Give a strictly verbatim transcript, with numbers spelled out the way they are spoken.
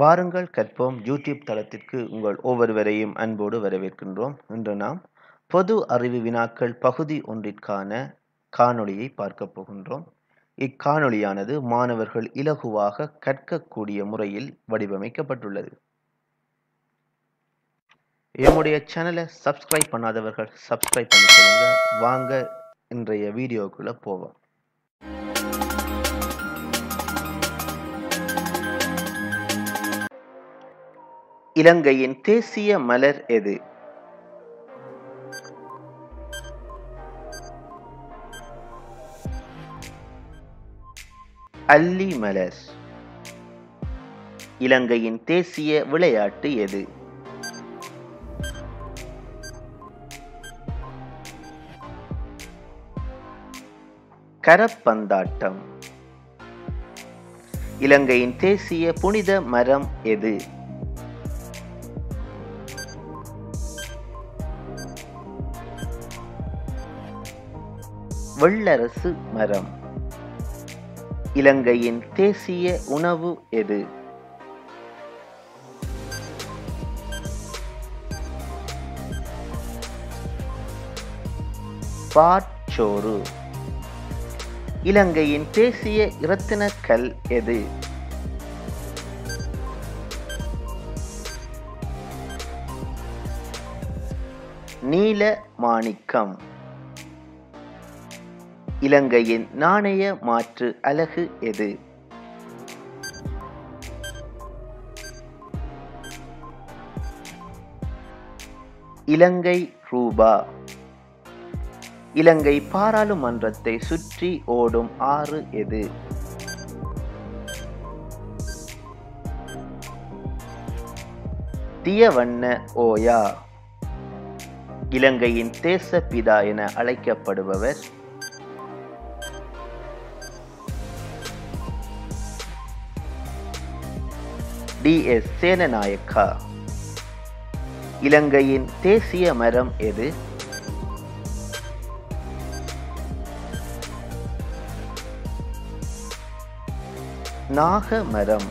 வாருங்கள் கற்போம் யூடியூப் தளத்திற்கு உங்கள் ஒவ்வொருவரையும் அன்போடு வரவேற்கின்றோம். இன்று நாம் பொது அறிவு வினாக்கள் பகுதி ஒன்றிற்கான காணொளியை பார்க்க போகின்றோம். இக்காணொளியானது மாணவர்கள் இலகுவாக கற்கக்கூடிய முறையில் வடிவமைக்கப்பட்டுள்ளது. நம்முடைய சேனலை சப்ஸ்கிரைப் பண்ணாதவர்கள் சப்ஸ்கிரைப் பண்ணிக்கொள்ளுங்க. வாங்க இன்றைய வீடியோக்குள்ள போவோம். இலங்கையின் தேசிய மலர் எது? அல்லி மலர். இலங்கையின் தேசிய விளையாட்டு எது? கரப்பந்தாட்டம். இலங்கையின் தேசிய புனித மரம் எது? வெள்ளரசு மரம். இலங்கையின் தேசிய உணவு எது? பாற்சோறு. இலங்கையின் தேசிய இரத்தின கல் எது? நீல மாணிக்கம். இலங்கையின் நாணய மாற்று அலகு எது? இலங்கை ரூபா. இலங்கை பாராளுமன்றத்தை சுற்றி ஓடும் ஆறு எது? தியவண்ண ஓயா. இலங்கையின் தேசப்பிதா என அழைக்கப்படுபவர் டி எஸ் சேனநாயக்கா. இலங்கையின் தேசிய மரம் எது? நாக மரம்.